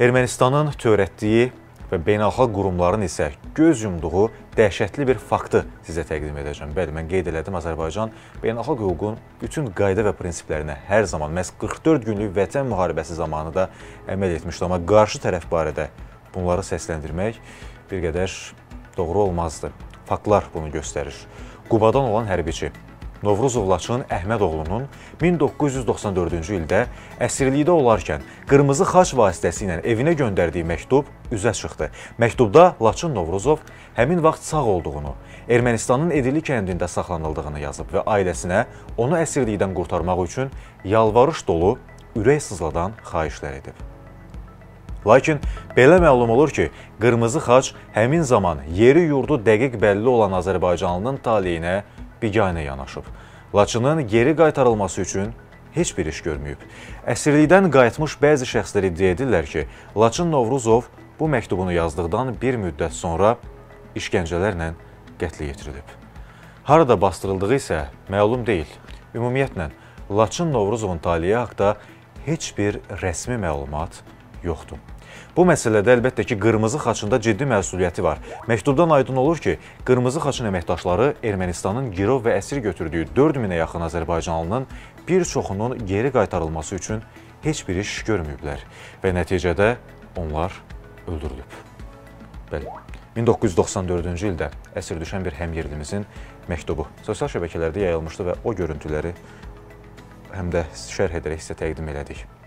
Ermənistanın törətdiyi və beynəlxalq qurumların isə göz yumduğu dəhşətli bir faktı sizə təqdim edəcəm. Bəli, mən qeyd elədim, Azərbaycan beynəlxalq hüququn bütün qayda və prinsiplərinə hər zaman, məhz 44 günlük vətən müharibəsi zamanı da əməl etmişdi. Amma qarşı tərəf barədə bunları səsləndirmək bir qədər doğru olmazdı. Faktlar bunu göstərir. Qubadan olan hərbiçi Novruzov Laçın Əhmədoğlunun 1994-cü ildə əsirlikdə olarkən Qırmızı Xaç vasitəsilə evinə göndərdiyi məktub üzə çıxdı. Məktubda Laçın Novruzov həmin vaxt sağ olduğunu, Ermənistanın Edili kəndində saxlanıldığını yazıb və ailəsinə onu əsirlikdən qurtarmaq üçün yalvarış dolu, ürək sızladan xahişlər edib. Lakin belə məlum olur ki, Qırmızı Xaç həmin zaman yeri yurdu dəqiq bəlli olan Azərbaycanlının taleyinə biganə yanaşıb. Laçının geri qaytarılması üçün heç bir iş görməyib. Əsirlikdən qayıtmış bəzi şəxslər iddia edirlər ki, Laçın Novruzov bu məktubunu yazdıqdan bir müddət sonra işgəncələrlə qətlə yetirilib. Harada bastırıldığı isə məlum deyil. Ümumiyyətlə, Laçın Novruzovun taleyi haqda heç bir rəsmi məlumat yoxdur. Bu məsələdə əlbəttə ki, Qırmızı Xaçın da ciddi məsuliyyəti var. Məktubdan aydın olur ki, Qırmızı Xaçın əməkdaşları Ermənistanın girov və əsir götürdüyü 4000-ə yaxın Azərbaycanlının bir çoxunun geri qaytarılması üçün heç bir iş görməyiblər və nəticədə onlar öldürülüb. Bəli, 1994-cü ildə əsir düşən bir həmyerlimizin məktubu sosial şəbəkələrdə yayılmışdı və o görüntüləri həm də şərh edərək sizə təqdim elədik.